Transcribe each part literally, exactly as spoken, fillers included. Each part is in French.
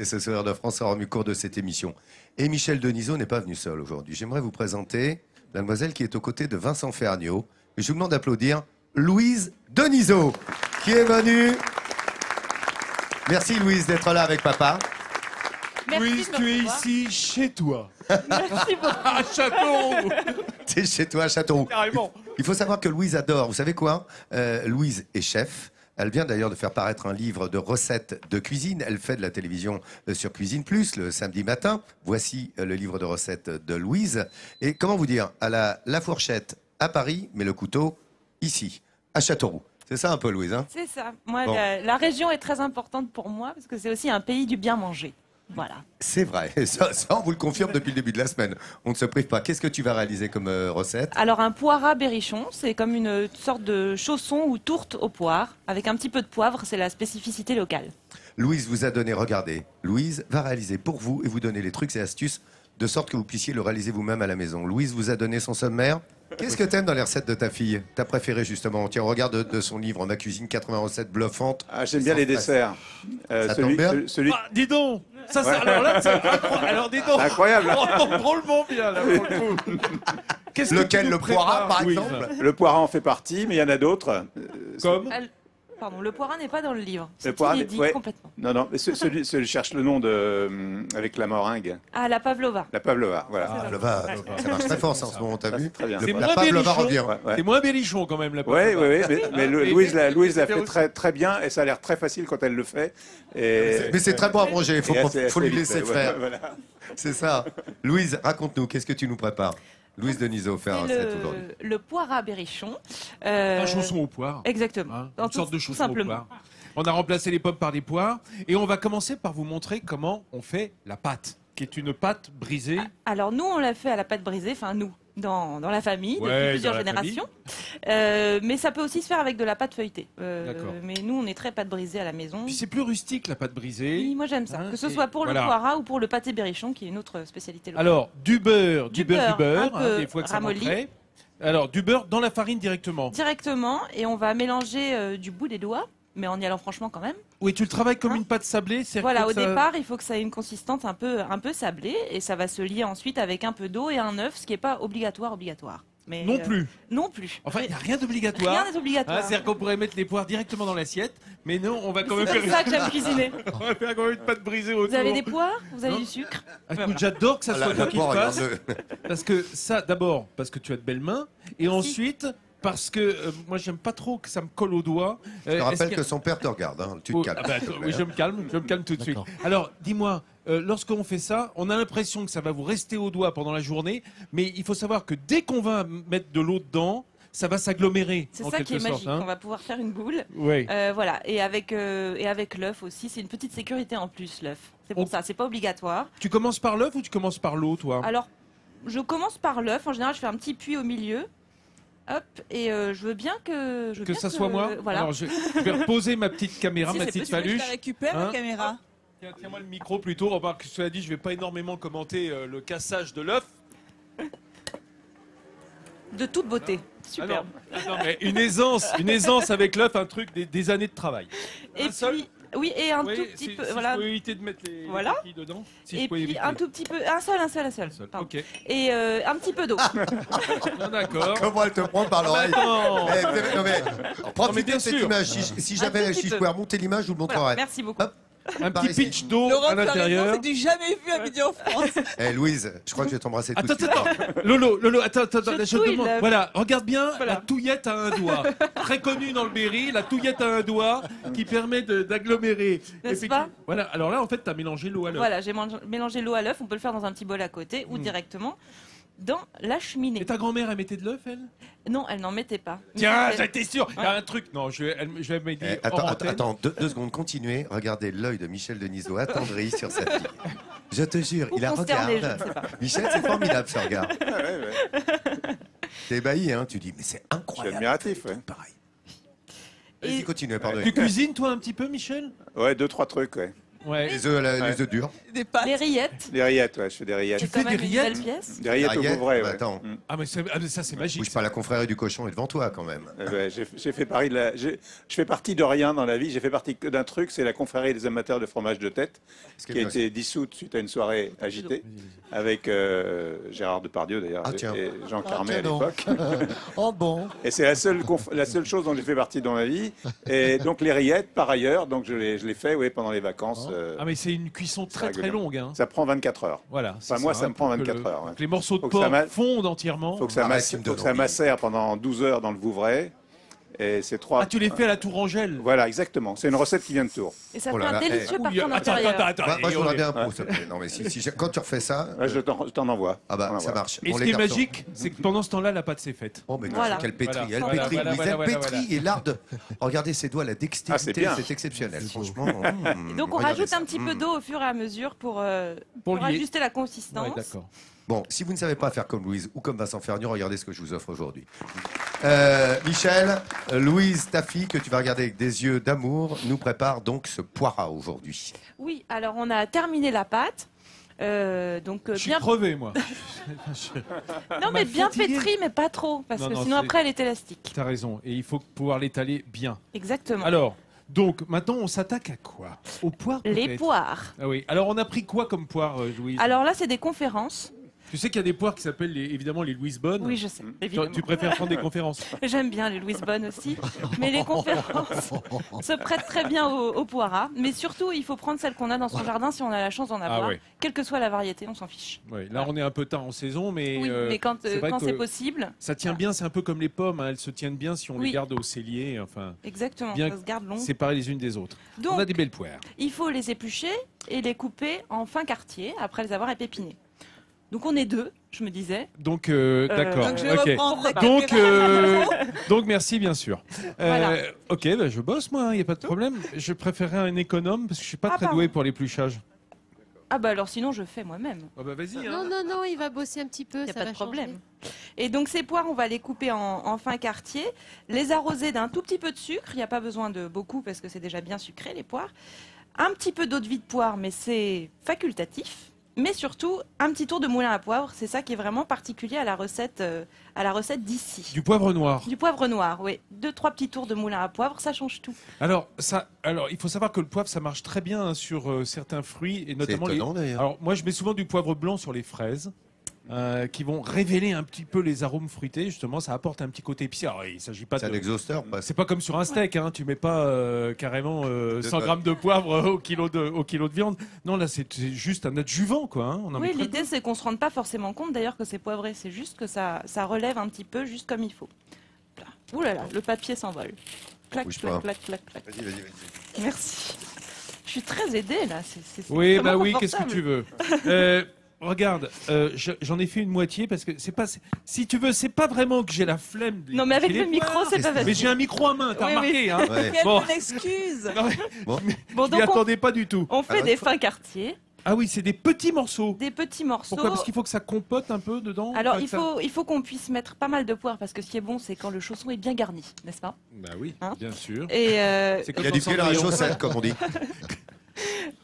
Nécessaire de France a remis cours de cette émission. Et Michel Denisot n'est pas venu seul aujourd'hui. J'aimerais vous présenter la demoiselle qui est aux côtés de Vincent Ferniot. Et je vous demande d'applaudir Louise Denisot, qui est venue. Merci Louise d'être là avec papa. Merci Louise, tu es ici chez toi. Merci beaucoup. À Châteauroux. Tu es chez toi à Châteauroux. Carrément. Il faut savoir que Louise adore. Vous savez quoi euh, Louise est chef. Elle vient d'ailleurs de faire paraître un livre de recettes de cuisine. Elle fait de la télévision sur Cuisine Plus le samedi matin. Voici le livre de recettes de Louise. Et comment vous dire, elle a la fourchette à Paris, mais le couteau ici, à Châteauroux. C'est ça un peu, Louise, hein? C'est ça. Moi, bon. la, la région est très importante pour moi parce que c'est aussi un pays du bien manger. Voilà. C'est vrai, ça, ça on vous le confirme depuis le début de la semaine, on ne se prive pas. Qu'est-ce que tu vas réaliser comme euh, recette? Alors un poira berrichon, c'est comme une sorte de chausson ou tourte aux poires, avec un petit peu de poivre, c'est la spécificité locale. Louise vous a donné, regardez, Louise va réaliser pour vous et vous donner les trucs et astuces de sorte que vous puissiez le réaliser vous-même à la maison. Louise vous a donné son sommaire. Qu'est-ce que t'aimes dans les recettes de ta fille? Ta préférée justement? Tiens, regarde de, de son livre, Ma cuisine, quatre-vingts recettes bluffantes. Ah, j'aime bien les desserts. Euh, ça celui, tombe bien celui... Ah, dis donc ça, ça, ouais. Alors là, c'est incroyable. Alors dis donc, incroyable. On entend drôlement bien là pour le coup. Qu'est-ce lequel que le poira par oui. exemple? Le poira en fait partie, mais il y en a d'autres. Euh, Comme Pardon, le poira n'est pas dans le livre. Le poira n'est ouais. complètement. Non, non, mais ce, celui, celui, je cherche le nom de euh, avec la meringue. Ah, la pavlova. La pavlova, voilà. Ah, la pavlova, ça marche très fort ça, en ce moment, t'as vu? Très bien. Le, la pavlova revient. Ouais, ouais. C'est moins berrichon quand même la pavlova. Oui, oui, oui. Mais, mais, mais Louise, la, Louise la fait très, très bien et ça a l'air très facile quand elle le fait. Et... Mais c'est très bon à manger, il faut, faut lui laisser faire. Voilà. C'est ça. Louise, raconte-nous, qu'est-ce que tu nous prépares? Louise Denisot fait un recette aujourd'hui. Le poira berrichon. Euh... Un chausson aux poires. Exactement. Hein, une tout, sorte de chausson aux poires. On a remplacé les pommes par des poires. Et on va commencer par vous montrer comment on fait la pâte, qui est une pâte brisée. Alors nous, on l'a fait à la pâte brisée, enfin nous, dans, dans la famille, ouais, depuis plusieurs générations. Euh, mais ça peut aussi se faire avec de la pâte feuilletée. Euh, mais nous, on est très pâte brisée à la maison. Puis c'est plus rustique la pâte brisée. Oui, moi j'aime ça. Hein, que ce soit pour voilà. le poira ou pour le pâté berrichon, qui est notre spécialité locale. Alors, du beurre, du, du beurre, du beurre, hein, des fois que ça manquerait. Alors, du beurre dans la farine directement. Directement, et on va mélanger euh, du bout des doigts. Mais en y allant franchement quand même. Oui, tu le travailles comme hein une pâte sablée. Voilà, au ça... départ, il faut que ça ait une consistance un peu, un peu sablée. Et ça va se lier ensuite avec un peu d'eau et un œuf, ce qui n'est pas obligatoire, obligatoire. Mais non euh... plus. Non plus. Enfin, il n'y a rien d'obligatoire. Rien n'est obligatoire. Ah, c'est-à-dire qu'on pourrait mettre les poires directement dans l'assiette. Mais non, on va quand même faire... C'est ça que j'aime cuisiner. On va faire quand même une pâte brisée autour. Vous avez des poires? Vous avez non du sucre? ah, voilà. J'adore que ça soit toi qui le fasse. Parce que ça, d'abord, parce que tu as de belles mains. Et Merci. ensuite... Parce que euh, moi, j'aime pas trop que ça me colle au doigt. Euh, je te rappelle qu que son père te regarde. Hein. Tu te oh, calmes. Ah bah, oui, je me calme. Je me calme tout de suite. Alors, dis-moi, euh, lorsqu'on fait ça, on a l'impression que ça va vous rester au doigt pendant la journée. Mais il faut savoir que dès qu'on va mettre de l'eau dedans, ça va s'agglomérer. C'est ça qui est sorte, magique. Hein. On va pouvoir faire une boule. Oui. Euh, voilà. Et avec, euh, et avec l'œuf aussi, c'est une petite sécurité en plus, l'œuf. C'est pour on... ça, c'est pas obligatoire. Tu commences par l'œuf ou tu commences par l'eau, toi? Alors, je commence par l'œuf. En général, je fais un petit puits au milieu. Hop, et euh, je veux bien que... Je veux que bien ça que, soit moi euh, voilà. Alors je, je vais reposer ma petite caméra, si, ma petite faluche. Si je la récupère, hein, la caméra. Tiens, tiens-moi le micro plutôt. Remarque, cela dit, je ne vais pas énormément commenter euh, le cassage de l'œuf. De toute beauté. Superbe. Ah non, non, mais une aisance, une aisance avec l'œuf, un truc des, des années de travail. Et un puis... Seul. Oui, et un oui, tout petit si, peu. Si voilà. Je peux éviter de mettre les, voilà. les coquilles dedans. Si et je puis éviter. un tout petit peu. Un seul, un seul, un seul. Un seul. Okay. Et euh, un petit peu d'eau. D'accord. Comment elle te prend par l'oreille? Non, mais, non, mais, profitez de cette sûr. image. Si, si j'avais, si je pouvais remonter l'image, je vous le montrerai. Voilà, merci beaucoup. Hop. Un petit pitch d'eau à l'intérieur. C'est du jamais vu à Midi en France. Eh Louise, je crois que je vais t'embrasser tout de suite. Attends, attends, Lolo, Lolo, attends, attends, je, je te demande. Voilà, regarde bien, voilà. La touillette à un doigt. Très connue dans le Berry, la touillette à un doigt qui permet d'agglomérer. N'est-ce pas? Voilà, alors là en fait t'as mélangé l'eau à l'œuf. Voilà, j'ai mélangé l'eau à l'œuf, on peut le faire dans un petit bol à côté ou hmm. directement dans la cheminée. Et ta grand-mère, elle mettait de l'œuf, elle? Non, elle n'en mettait pas. Tiens, j'étais sûr. Il y a un truc. Non, je, elle, je vais me dire. Eh, attends, attends, attends deux, deux secondes, continuez. Regardez l'œil de Michel Denisot attendri sur sa fille. Je te jure, Ou il la regarde. Je ne sais pas. Michel, c'est formidable ce regard. Ah ouais, ouais. T'es ébahi, hein. Tu dis, mais c'est incroyable. C'est admiratif, ouais. Pareil. Et... Vas-y, continue, pardon. Tu cuisines, toi, un petit peu, Michel? Ouais, deux, trois trucs, ouais. Ouais. Les œufs ouais. durs. Des pâtes. Des rillettes. Des rillettes, ouais, je fais des rillettes. Tu fais des rillettes Des rillettes au Vouvray, bah, ouais. Mm. Ah, mais ah, mais ça, c'est magique. Bouge pas, la confrérie du cochon est devant toi, quand même. Euh, ouais, j'ai, j'ai fait pareil de la, j'ai, je fais partie de rien dans la vie. J'ai fait partie d'un truc, c'est la confrérie des amateurs de fromage de tête, qui a été dissoute suite à une soirée agitée, avec euh, Gérard Depardieu, d'ailleurs, ah, et Jean ah, Carmet à l'époque. Oh bon. Et c'est la seule, la seule chose dont j'ai fait partie dans ma vie. Et donc, les rillettes, par ailleurs, donc je les, je les fais ouais, pendant les vacances. Oh. Euh, ah, mais c'est une cuisson très, très longue. Hein. Ça prend vingt-quatre heures. Voilà. Enfin, moi, ça, ça me prend vingt-quatre heures. Le... Ouais. Les morceaux de porc fondent entièrement. Il faut que ça, ah, masse... faut que ça macère pendant douze heures dans le Vouvray. Et c'est trois... Ah, tu les fais à la Tourangelle. Voilà, exactement. C'est une recette qui vient de Tours. Et ça fait oh un délicieux eh. parfum d'intérieur. Attends, attends, attends. Bah, moi, j'en ai bien un pot, s'il te plaît. Non, mais si, si, quand tu refais ça... Bah, je t'en envoie. Ah bah, ça marche. Et bon, ce qui est magique, c'est que pendant ce temps-là, la pâte s'est faite. Oh, mais voilà. Quelle pétrie. Elle voilà, pétrit. Voilà, voilà, voilà, pétrit voilà. Et l'art de... Regardez ses doigts, la dextérité, ah, c'est exceptionnel. Franchement. Hum, donc, on rajoute un petit peu d'eau au fur et à mesure pour ajuster la consistance. D'accord. Bon, si vous ne savez pas faire comme Louise ou comme Vincent Ferniot, regardez ce que je vous offre aujourd'hui. Euh, Michel, Louise, ta fille, que tu vas regarder avec des yeux d'amour, nous prépare donc ce poireau aujourd'hui. Oui, alors on a terminé la pâte. Euh, donc, euh, je suis bien... crevé, moi. Non, mais bien pétri, mais pas trop, parce non, que non, sinon après elle est élastique. T'as raison, et il faut pouvoir l'étaler bien. Exactement. Alors, donc maintenant on s'attaque à quoi? Aux poires. Les poires. Ah oui. Alors on a pris quoi comme poire, euh, Louise? Alors là, c'est des conférences. Tu sais qu'il y a des poires qui s'appellent les, évidemment les Louise Bonne. Oui, je sais. Évidemment. Tu préfères prendre des conférences? J'aime bien les Louise Bonne aussi, mais les conférences se prêtent très bien aux, aux poiras. Mais surtout, il faut prendre celles qu'on a dans son jardin si on a la chance d'en avoir. Ah, ouais. Quelle que soit la variété, on s'en fiche. Ouais. Là, on est un peu tard en saison, mais, oui, euh, mais quand c'est quand c'est possible. Ça tient bien, c'est un peu comme les pommes, hein, elles se tiennent bien si on oui. les garde au cellier. Enfin, exactement, bien ça se garde long. Séparées les unes des autres. Donc, on a des belles poires. Il faut les éplucher et les couper en fin quartier après les avoir épipinées. Donc on est deux, je me disais. Donc euh, d'accord. Euh, donc, je okay. donc, euh, donc merci bien sûr. Voilà. Euh, ok, bah, je bosse moi, il hein, n'y a pas de problème. Je préférerais un économe parce que je suis pas ah, très pardon. doué pour l'épluchage. Ah bah alors sinon je fais moi-même. Ah bah vas-y. Hein. Non non non, il va bosser un petit peu, y a ça pas va de problème. Changer. Et donc ces poires, on va les couper en, en fin quartier, les arroser d'un tout petit peu de sucre. Il n'y a pas besoin de beaucoup parce que c'est déjà bien sucré les poires. Un petit peu d'eau de vie de poire, mais c'est facultatif. Mais surtout, un petit tour de moulin à poivre, c'est ça qui est vraiment particulier à la recette, euh, à la recette d'ici. Du poivre noir. Du poivre noir, oui. Deux, trois petits tours de moulin à poivre, ça change tout. Alors, ça, alors il faut savoir que le poivre, ça marche très bien hein, sur euh, certains fruits, et notamment c'est étonnant, les. D'ailleurs. Alors, moi, je mets souvent du poivre blanc sur les fraises. Euh, qui vont révéler un petit peu les arômes fruités, justement, ça apporte un petit côté épicé. Alors, il s'agit pas. C'est de... un exhausteur. Bah. C'est pas comme sur un steak, hein. Tu mets pas euh, carrément euh, cent grammes de poivre au kilo de au kilo de viande. Non, là, c'est juste un adjuvant, quoi. Hein. On en oui, l'idée, c'est qu'on se rende pas forcément compte, d'ailleurs, que c'est poivré. C'est juste que ça ça relève un petit peu, juste comme il faut. Ouh là là, le papier s'envole. Clac, clac, clac, clac, clac. Vas-y, vas-y, vas-y. Merci. Je suis très aidée là. C'est, c'est, c'est oui, bah oui. Qu'est-ce que tu veux? euh, Regarde, euh, j'en ai fait une moitié parce que c'est pas. Si tu veux, c'est pas vraiment que j'ai la flemme. De non, mais avec le micro, c'est pas facile. Mais j'ai un micro à main, t'as oui, remarqué, oui. Hein. Ouais. Bon, quelle excuse. Non, mais, bon, bon donc, attendais pas du tout. On fait alors, des fins quartiers. Ah oui, c'est des petits morceaux. Des petits morceaux. Pourquoi? Parce qu'il faut que ça compote un peu dedans. Alors, il faut, ça... il faut qu'on puisse mettre pas mal de poire, parce que ce qui est bon, c'est quand le chausson est bien garni, n'est-ce pas? Bah oui, hein, bien sûr. Et euh... il y a du pied dans la chaussette, comme on dit.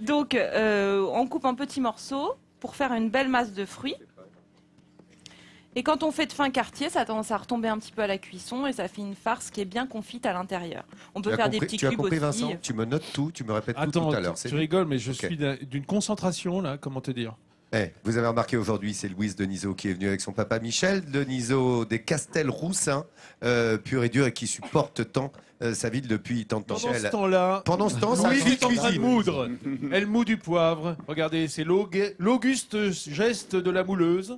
Donc, euh, on coupe en petits morceaux pour faire une belle masse de fruits. Et quand on fait de fin quartier, ça a tendance à retomber un petit peu à la cuisson et ça fait une farce qui est bien confite à l'intérieur. On peut tu faire compris, des petits tu cubes as compris, aussi. Vincent, tu me notes tout, tu me répètes Attends, tout tout à l'heure. Tu, tu rigoles, mais je okay. suis d'une concentration, là, comment te dire. Hey, vous avez remarqué aujourd'hui, c'est Louise Denisot qui est venue avec son papa Michel Denisot des Castel Roussins, euh, pur et dur, et qui supporte tant euh, sa ville depuis tant de temps. Pendant ce temps-là, pendant ce temps, Louise est en train de moudre. Elle moud du poivre. Regardez, c'est l'auguste geste de la mouleuse.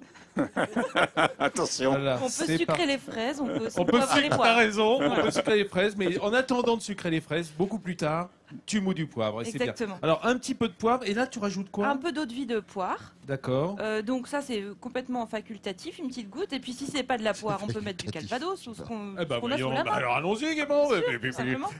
Attention. Voilà, on peut sucrer par... les fraises, on peut. On peut sucrer. T'as raison. On peut sucrer les fraises, mais en attendant de sucrer les fraises, beaucoup plus tard. Tu mous du poivre, et c'est bien. Alors un petit peu de poivre, et là tu rajoutes quoi? Un peu d'eau de vie de poire. D'accord. Euh, donc ça c'est complètement facultatif, une petite goutte. Et puis si c'est pas de la poire, on peut mettre du calvados ou ce qu'on eh bah, qu a sur la main. Bah, alors allons-y, Gaëmon.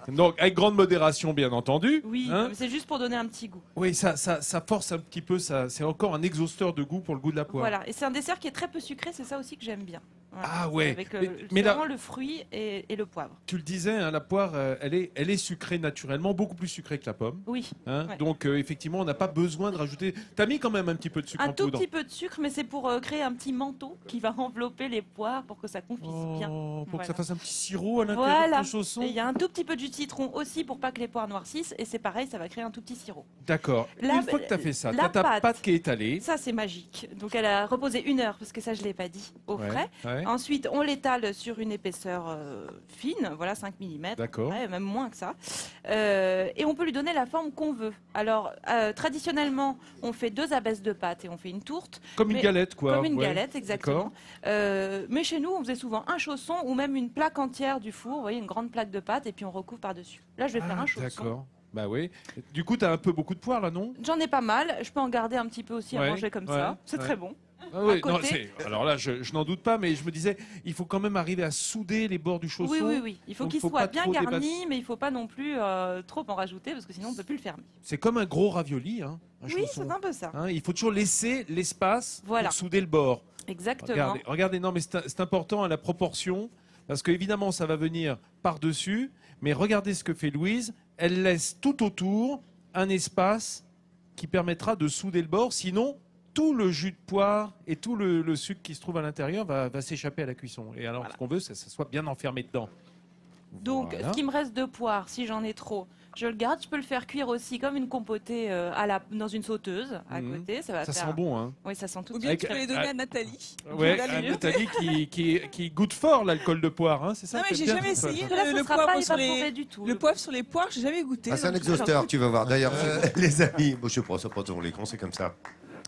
Donc avec grande modération, bien entendu. Oui, hein, c'est juste pour donner un petit goût. Oui, ça, ça, ça force un petit peu, ça, c'est encore un exhausteur de goût pour le goût de la poire. Voilà, et c'est un dessert qui est très peu sucré, c'est ça aussi que j'aime bien. Ah ouais. Avec, euh, mais, mais vraiment la... le fruit et, et le poivre. Tu le disais, hein, la poire, euh, elle, est, elle est sucrée naturellement, beaucoup plus sucrée que la pomme. Oui. Hein, ouais. Donc euh, effectivement, on n'a pas besoin de rajouter... T'as mis quand même un petit peu de sucre en poudre. Un tout petit peu de sucre, mais c'est pour euh, créer un petit manteau qui va envelopper les poires pour que ça confise oh, bien. Pour voilà. que ça fasse un petit sirop à l'intérieur voilà. du chausson. Il y a un tout petit peu de jus de citron aussi pour pas que les poires noircissent. Et c'est pareil, ça va créer un tout petit sirop. D'accord. Une fois que tu as fait ça, tu as ta pâte, pâte qui est étalée. Ça, c'est magique. Donc elle a reposé une heure, parce que ça, je ne l'ai pas dit, au ouais. frais. Ouais. Ensuite, on l'étale sur une épaisseur euh, fine, voilà cinq millimètres, ouais, même moins que ça. Euh, et on peut lui donner la forme qu'on veut. Alors, euh, traditionnellement, on fait deux abaisses de pâte et on fait une tourte. Comme mais, une galette, quoi. Comme une ouais. galette, exactement. Euh, mais chez nous, on faisait souvent un chausson ou même une plaque entière du four, vous voyez, une grande plaque de pâte, et puis on recouvre par-dessus. Là, je vais ah, faire un chausson. Bah oui. Du coup, tu as un peu beaucoup de poire, là, non? J'en ai pas mal. Je peux en garder un petit peu aussi ouais, à manger comme ouais, ça. C'est ouais. très bon. Ah oui, non, alors là, je, je n'en doute pas, mais je me disais, il faut quand même arriver à souder les bords du chausson. Oui, oui, oui. Il faut qu'il soit bien garni, mais il ne faut pas non plus euh, trop en rajouter, parce que sinon on ne peut plus le fermer. C'est comme un gros ravioli, hein, un oui, c'est un peu ça. Hein, il faut toujours laisser l'espace voilà. pour souder le bord. Exactement. Regardez, regardez non, mais c'est important à la proportion, parce qu'évidemment, ça va venir par-dessus, mais regardez ce que fait Louise. Elle laisse tout autour un espace qui permettra de souder le bord, sinon... tout le jus de poire et tout le, le sucre qui se trouve à l'intérieur va, va s'échapper à la cuisson. Et alors, voilà. ce qu'on veut, c'est que ça soit bien enfermé dedans. Donc, voilà. ce qui me reste de poire, si j'en ai trop, je le garde. Je peux le faire cuire aussi comme une compotée euh, à la, dans une sauteuse à mmh. côté. Ça, va ça faire... sent bon, hein? Oui, ça sent tout de suite. Ou bien tu peux les donner à Nathalie. Oui, à Nathalie qui, qui, qui goûte fort l'alcool de poire, hein? C'est ça? Non, mais j'ai jamais essayé. Là, le, le poivre pas, sur les... du tout. Le poivre sur les poires, j'ai jamais goûté. Ah, c'est un exhausteur, tu vas voir. D'ailleurs, euh, les amis, moi, je prends ça pas toujours les cons, c'est comme ça.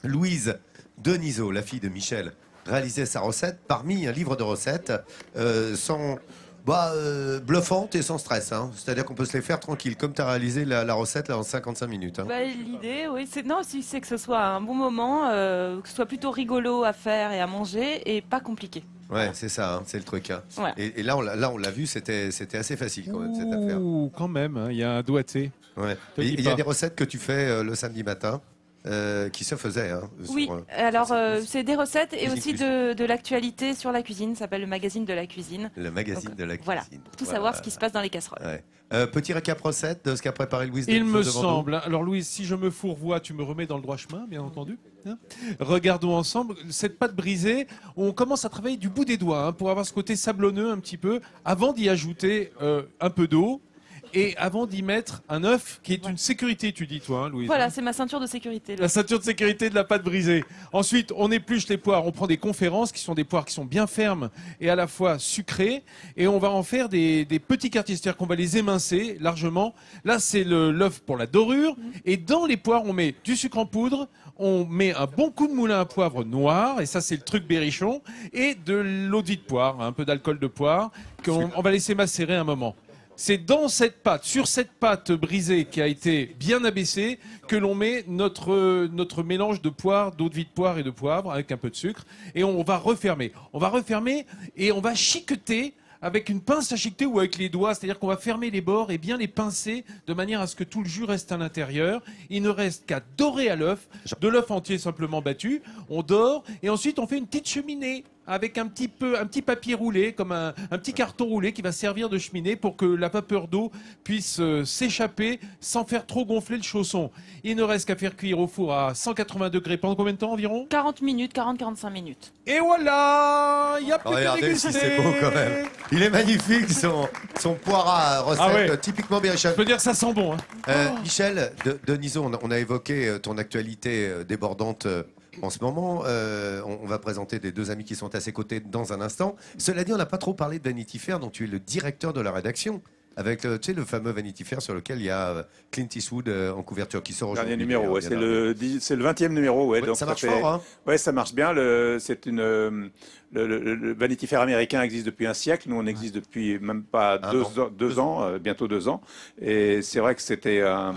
Louise Denisot, la fille de Michel, réalisait sa recette parmi un livre de recettes euh, sans, bah, euh, bluffante et sans stress. Hein. C'est-à-dire qu'on peut se les faire tranquille, comme tu as réalisé la, la recette là, en cinquante-cinq minutes. Hein. Bah, l'idée, oui, c'est si, que ce soit un bon moment, euh, que ce soit plutôt rigolo à faire et à manger et pas compliqué. Ouais, c'est ça, hein, c'est le truc. Hein. Ouais. Et, et là, on l'a vu, c'était assez facile quand même, cette affaire. Ouh, quand même, il hein, y a un doigté. Ouais. Il y a des recettes que tu fais euh, le samedi matin. Euh, qui se faisait. Hein, oui, sur, euh, alors euh, c'est des recettes et aussi de, de l'actualité sur la cuisine. Ça s'appelle le magazine de la cuisine. Le magazine Donc, de la voilà, cuisine. Voilà, pour tout voilà. savoir ce qui se passe dans les casseroles. Ouais. Euh, petit récap recette de ce qu'a préparé Louise. Il me semble. Nous. Alors Louise, si je me fourvoie, tu me remets dans le droit chemin, bien entendu. Hein, regardons ensemble. Cette pâte brisée, on commence à travailler du bout des doigts hein, pour avoir ce côté sablonneux un petit peu, avant d'y ajouter euh, un peu d'eau. Et avant d'y mettre un œuf, qui est une sécurité, tu dis toi, hein, Louise. Voilà, c'est ma ceinture de sécurité. Là. La ceinture de sécurité de la pâte brisée. Ensuite, on épluche les poires. On prend des conférences qui sont des poires qui sont bien fermes et à la fois sucrées. Et on va en faire des, des petits quartiers, c'est-à-dire qu'on va les émincer largement. Là, c'est l'œuf pour la dorure. Et dans les poires, on met du sucre en poudre. On met un bon coup de moulin à poivre noir. Et ça, c'est le truc berrichon. Et de l'eau de poire, un peu d'alcool de poire, qu'on on va laisser macérer un moment. C'est dans cette pâte, sur cette pâte brisée qui a été bien abaissée, que l'on met notre, notre mélange de poire, d'eau de vie de poire et de poivre avec un peu de sucre. Et on va refermer. On va refermer et on va chiqueter avec une pince à chiqueter ou avec les doigts. C'est-à-dire qu'on va fermer les bords et bien les pincer de manière à ce que tout le jus reste à l'intérieur. Il ne reste qu'à dorer à l'œuf, de l'œuf entier simplement battu. On dore et ensuite on fait une petite cheminée. Avec un petit peu, un petit papier roulé, comme un, un petit carton roulé qui va servir de cheminée pour que la vapeur d'eau puisse euh, s'échapper sans faire trop gonfler le chausson. Il ne reste qu'à faire cuire au four à cent quatre-vingts degrés pendant combien de temps environ? quarante minutes, quarante à quarante-cinq minutes. Et voilà, il y a plus de déguster. Si c'est beau quand même. Il est magnifique son, son poire à recette ah ouais. typiquement berrichonne. Je peux dire que ça sent bon. Hein. Euh, oh. Michel Denisot, on, on a évoqué ton actualité débordante. En ce moment, euh, on va présenter des deux amis qui sont à ses côtés dans un instant. Cela dit, on n'a pas trop parlé de Vanity Fair, dont tu es le directeur de la rédaction, avec le, tu sais, le fameux Vanity Fair sur lequel il y a Clint Eastwood en couverture qui sort aujourd'hui. Dernier numéro, ouais, c'est le, le vingtième numéro. Ouais, ouais, donc ça marche ça fait, fort, hein. Oui, ça marche bien. Le, une, le, le, le Vanity Fair américain existe depuis un siècle. Nous, on existe depuis même pas deux, an, deux, deux ans, ans, bientôt deux ans. Et c'est vrai que c'était un...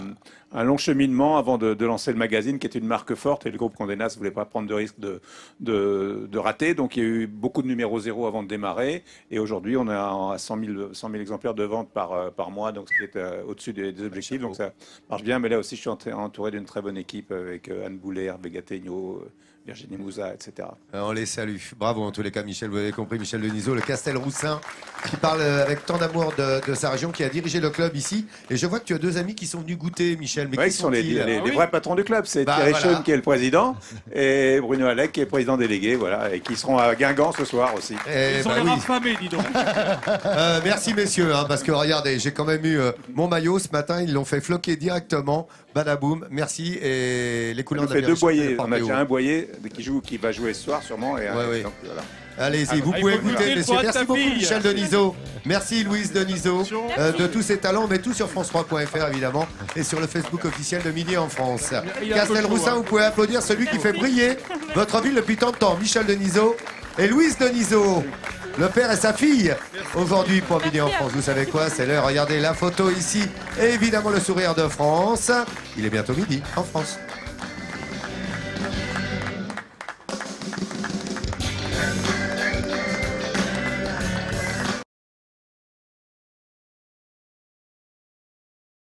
un long cheminement avant de, de lancer le magazine, qui est une marque forte, et le groupe Condé Nast ne voulait pas prendre de risque de, de, de rater. Donc il y a eu beaucoup de numéros zéro avant de démarrer, et aujourd'hui on est à cent mille, cent mille exemplaires de vente par, par mois, donc ce qui est au-dessus des, des objectifs, donc ça marche bien. Mais là aussi je suis entouré d'une très bonne équipe avec Anne Boulay, Hervé Gattegno, Virginie Mouza, et cetera. Alors on les salue. Bravo en tous les cas, Michel. Vous avez compris, Michel Denisot, le Castel Roussin, qui parle avec tant d'amour de, de sa région, qui a dirigé le club ici. Et je vois que tu as deux amis qui sont venus goûter, Michel. Mais ouais, qui sont, sont les, les, les, ah, oui. les vrais patrons du club. C'est bah, Thierry voilà. Schoen qui est le président et Bruno Alec qui est président délégué, voilà, et qui seront à Guingamp ce soir aussi. Et Ils sont bah, les oui. infamés, dis donc. euh, merci messieurs, hein, parce que regardez, j'ai quand même eu euh, mon maillot ce matin. Ils l'ont fait floquer directement. Badaboum, merci. Et les couleurs de la Boyer. On a déjà un Boyer qui joue, qui va jouer ce soir sûrement. Et ouais, un, oui. donc, voilà. Allez-y, vous pouvez goûter, messieurs. Merci beaucoup, Michel Denisot. Merci, Louise Denisot, euh, de tous ses talents. On met tout sur france trois point F R, évidemment, et sur le Facebook officiel de Midi en France. Castel Roussin, vous pouvez applaudir celui qui fait briller votre ville depuis tant de temps. Michel Denisot et Louise Denisot, le père et sa fille, aujourd'hui pour Midi en France. Vous savez quoi, c'est l'heure. Regardez la photo ici, et évidemment le sourire de France. Il est bientôt midi en France.